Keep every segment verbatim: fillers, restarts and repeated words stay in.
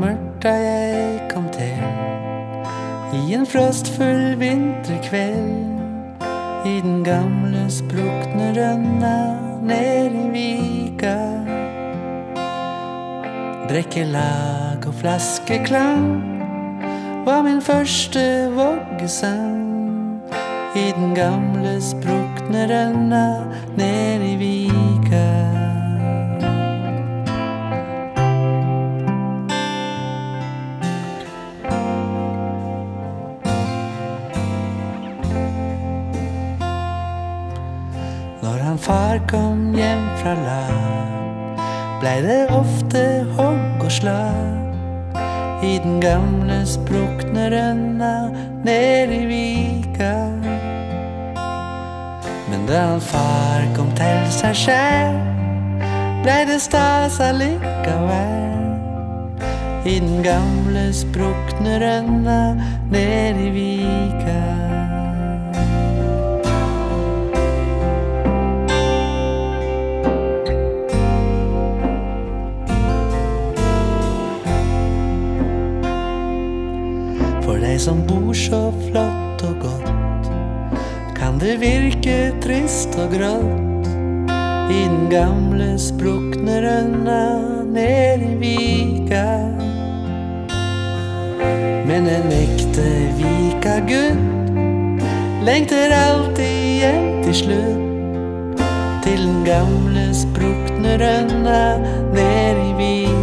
mørkt da jeg kom til, i en frostfull vinterkveld, i den gamle sprukne rønna ned i vika. Drekkelag og flaskeklang var min første voggesang, i den gamle sprukne rønna ned i vika. Far kom hjem fra land, blei det ofte hogg og slag, i den gamle sprukne rønna ned i vika. Men da han far kom til seg selv, blei det stas allikevel, i den gamle sprukne rønna ned i vika. Deg som bor så flott og godt, kan det virke trist og grått, i den gamle sprukne rønna ned i vika. Men en ekte vikagutt lengter alltid hjem til slutt, til den gamle sprukne rønna ned i vika.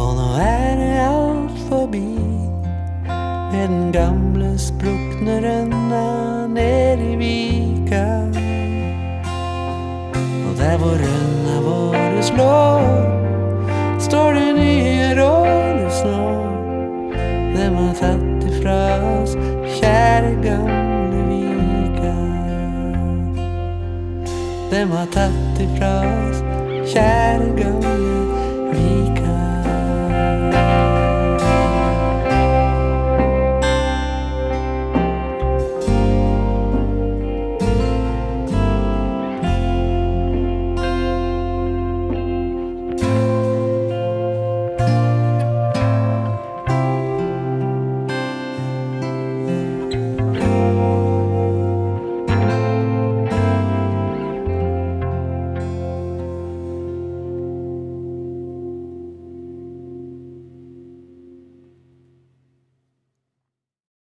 Og nå er det alt forbi, med den gamle sprukne rønna ned i vika. Og der hvor rønna våre slår, står det nye råd nå. Dem har tatt ifra oss, kjære gamle vika. Dem har tatt ifra oss, kjære gamle vika.